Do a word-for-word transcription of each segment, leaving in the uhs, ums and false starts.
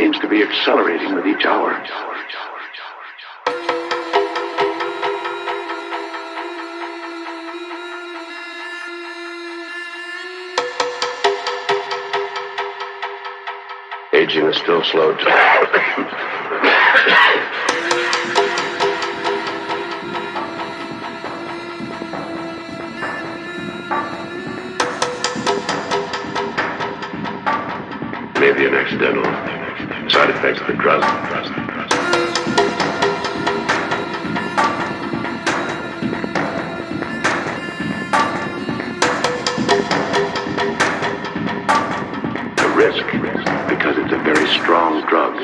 seems to be accelerating with each hour. Aging is still slow. Maybe an accidental side effect of the drug. The risk, because it's a very strong drug.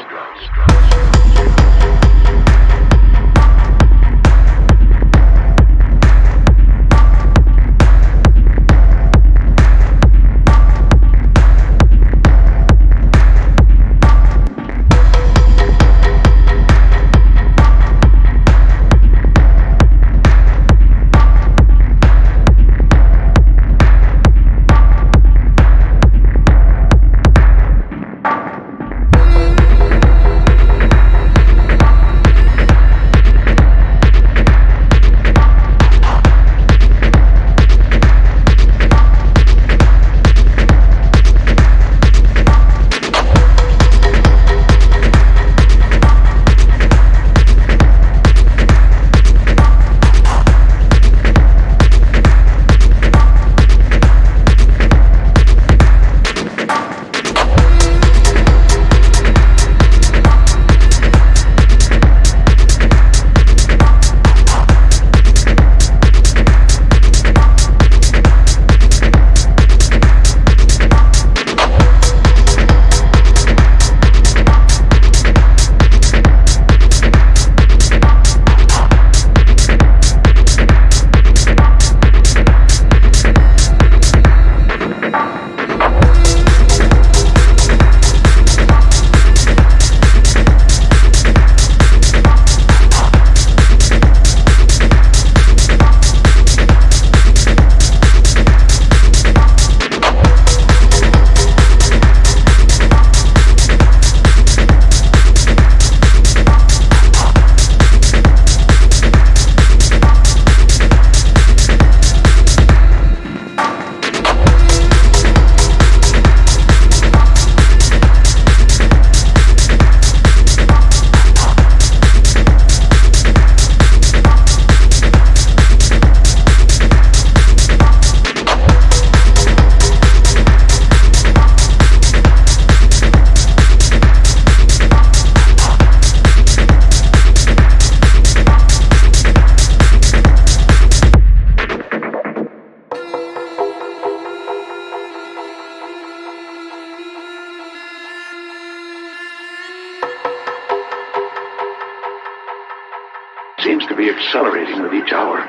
Seems to be accelerating with each hour.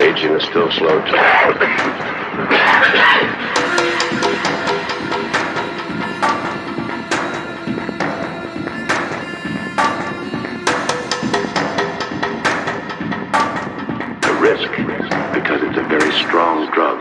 Aging is still slow. The risk. Because it's a very strong drug.